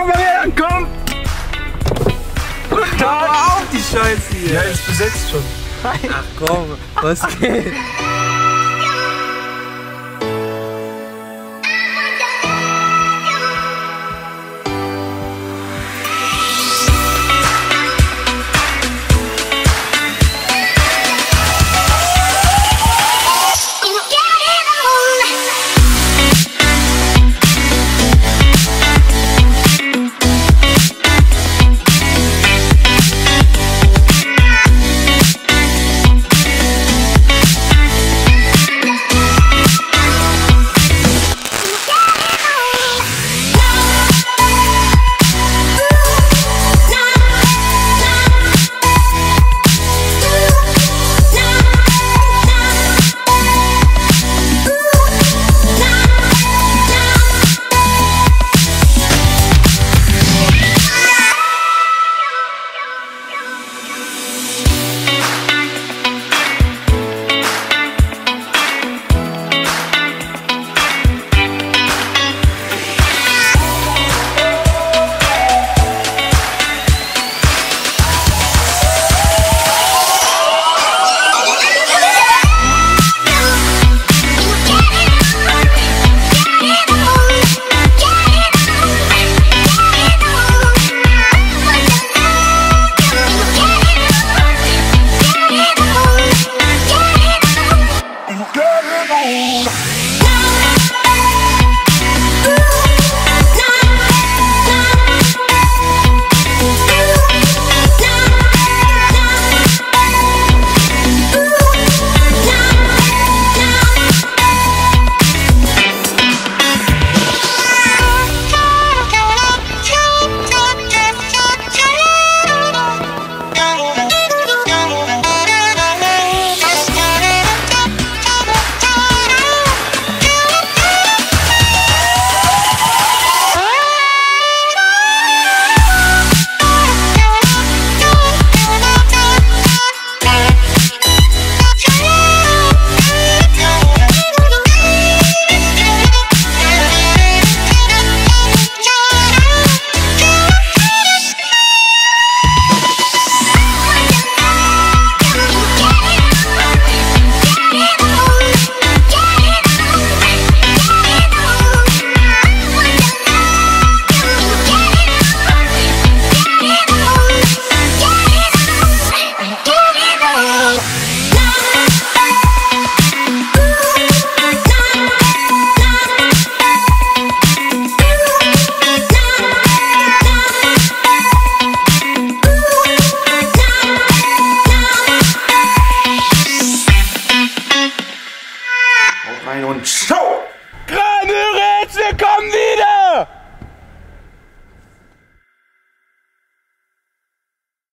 Komm mal her, komm! Guten Tag! Auf die Scheiße hier! Ja, ist besetzt schon. Ach komm, was geht? Rein und schau! Gerade Rätsel kommen wir!